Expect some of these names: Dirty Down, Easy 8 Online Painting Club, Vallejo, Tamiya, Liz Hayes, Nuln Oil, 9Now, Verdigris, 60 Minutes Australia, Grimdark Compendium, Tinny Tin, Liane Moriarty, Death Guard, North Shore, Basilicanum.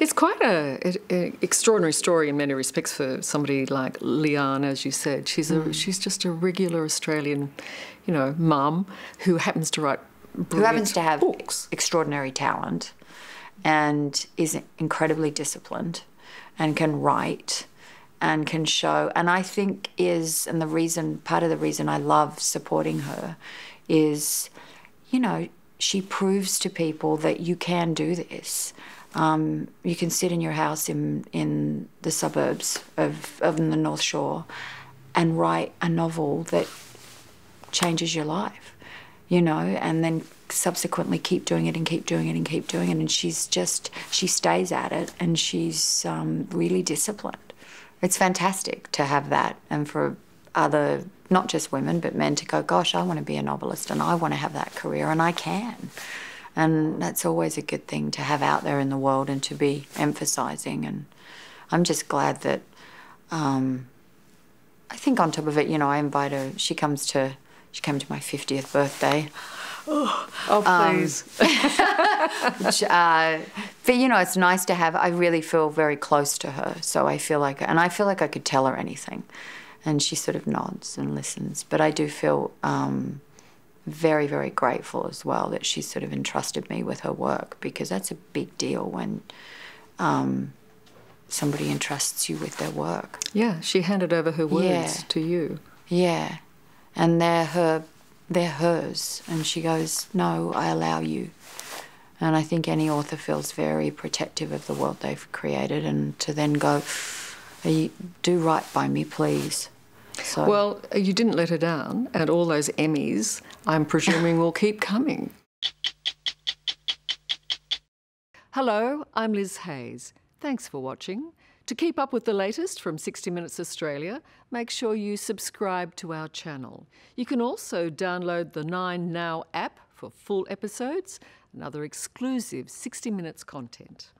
It's quite an extraordinary story in many respects for somebody like Liane, as you said. She's just a regular Australian, you know, mum who happens to write books. Who happens to have extraordinary talent and is incredibly disciplined and can write and can show. And I think part of the reason I love supporting her is, you know, she proves to people that you can do this. You can sit in your house in the suburbs of the North Shore and write a novel that changes your life, you know, and then subsequently keep doing it and keep doing it and keep doing it. And she stays at it, and she's really disciplined. It's fantastic to have that, and for other, not just women, but men to go, gosh, I want to be a novelist and I want to have that career, and I can. And that's always a good thing to have out there in the world and to be emphasising. And I'm just glad that, I think on top of it, you know, I invite her, she came to my 50th birthday. Oh, please. But, you know, it's nice to have, I really feel very close to her. So I feel like I could tell her anything. And she sort of nods and listens. But I do feel, very, very grateful as well that she sort of entrusted me with her work, because that's a big deal when somebody entrusts you with their work. Yeah, she handed over her words to you. Yeah, and they're hers. And she goes, no, I allow you. And I think any author feels very protective of the world they've created, and to then go, do right by me, please. So. Well, you didn't let her down, and all those Emmys, I'm presuming, will keep coming. Hello, I'm Liz Hayes. Thanks for watching. To keep up with the latest from 60 Minutes Australia, make sure you subscribe to our channel. You can also download the 9Now app for full episodes and other exclusive 60 Minutes content.